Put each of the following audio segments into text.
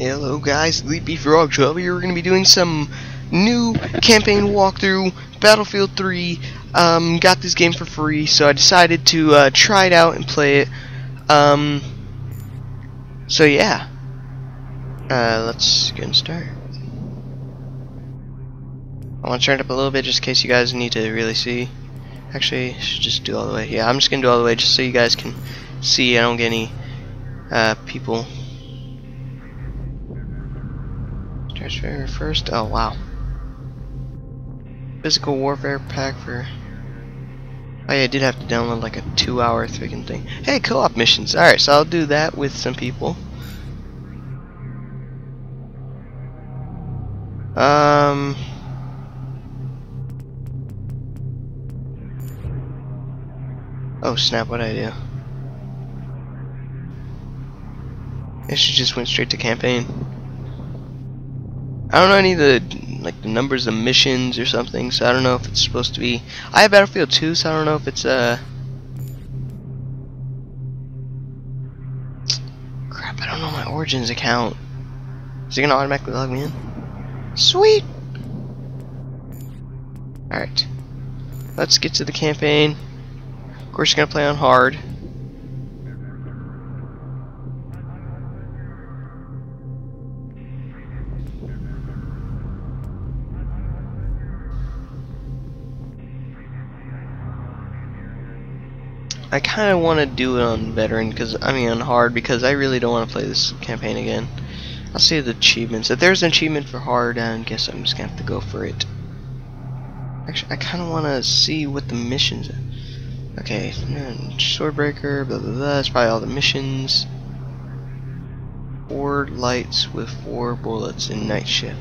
Hello guys, LeapyFrog12 here. We're going to be doing some new campaign walkthrough, Battlefield 3. Got this game for free, so I decided to try it out and play it. So yeah, let's get and start. I want to turn it up a little bit just in case you guys need to really see. Actually, I should just do all the way. Yeah, I'm just going to do all the way just so you guys can see. I don't get any people. Transfer first. Oh wow. Physical warfare pack for. Oh yeah, I did have to download like a 2-hour freaking thing. Hey, co-op missions. All right, so I'll do that with some people. Oh snap! What'd I do? I should just went straight to campaign. I don't know any of the like the numbers of missions or something, so I don't know if it's supposed to be. I have Battlefield 2, so I don't know if it's crap. I don't know my Origins account. Is it gonna automatically log me in? Sweet. All right, let's get to the campaign. Of course, you're gonna play on hard. I kind of want to do it on veteran, because I mean on hard, because I really don't want to play this campaign again. I'll see the achievements. If there's an achievement for hard, I guess I'm just gonna have to go for it. Actually, I kind of want to see what the missions are. Okay, Swordbreaker, blah blah blah. That's probably all the missions. 4 lights with 4 bullets in night shift.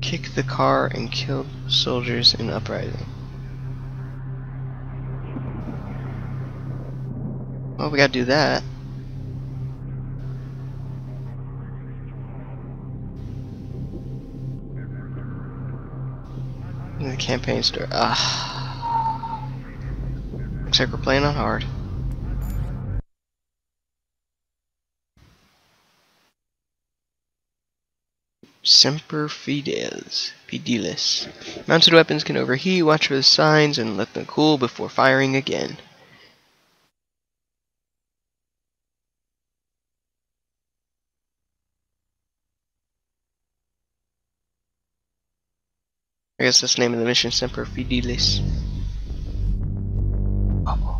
Kick the car and kill soldiers in uprising. Well, we gotta do that. In the campaign store. Ah. Looks like we're playing on hard. Semper Fidelis. Mounted weapons can overheat. Watch for the signs and let them cool before firing again. I guess that's the name of the mission, Semper Fidelis. Oh.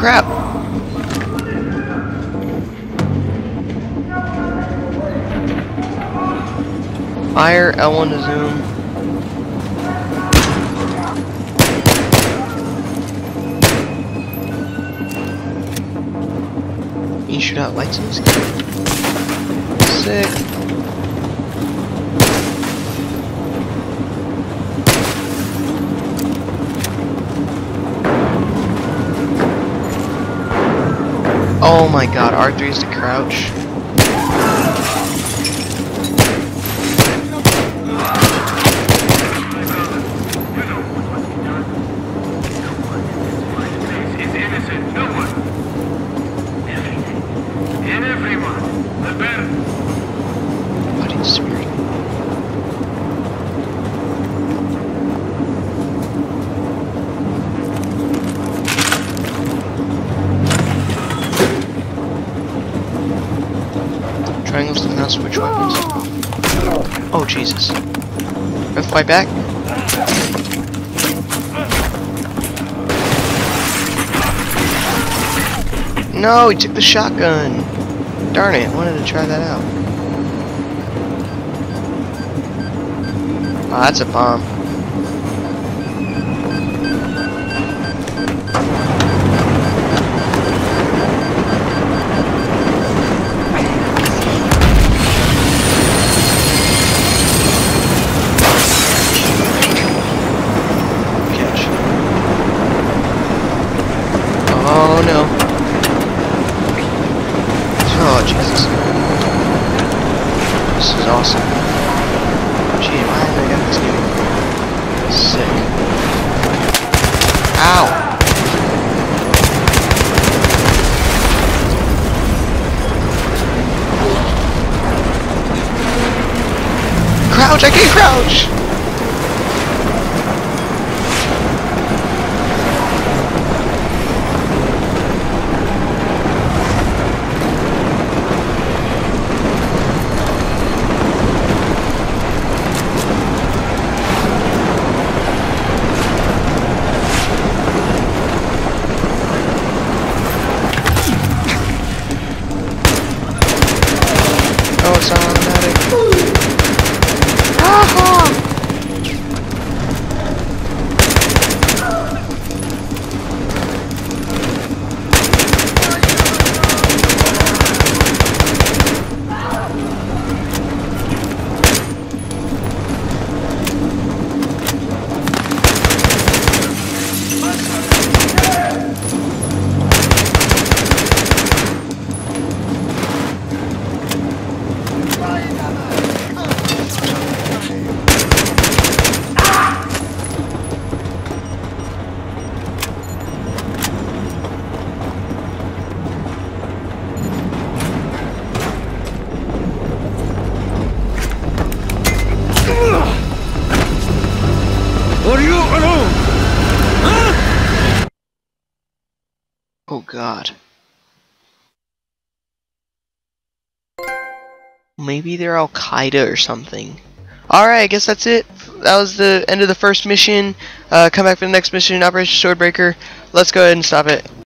Crap! Fire L1 to zoom. You shoot out lights in this game. Sick. Oh my god, R3 is to crouch. Triangles to now switch weapons. Oh Jesus. Fight back. No, he took the shotgun. Darn it, I wanted to try that out. Oh, that's a bomb. I can't crouch! Oh, it's automatic. Oh God. Maybe they're Al-Qaeda or something. Alright, I guess that's it. That was the end of the first mission. Come back for the next mission, Operation Swordbreaker. Let's go ahead and stop it.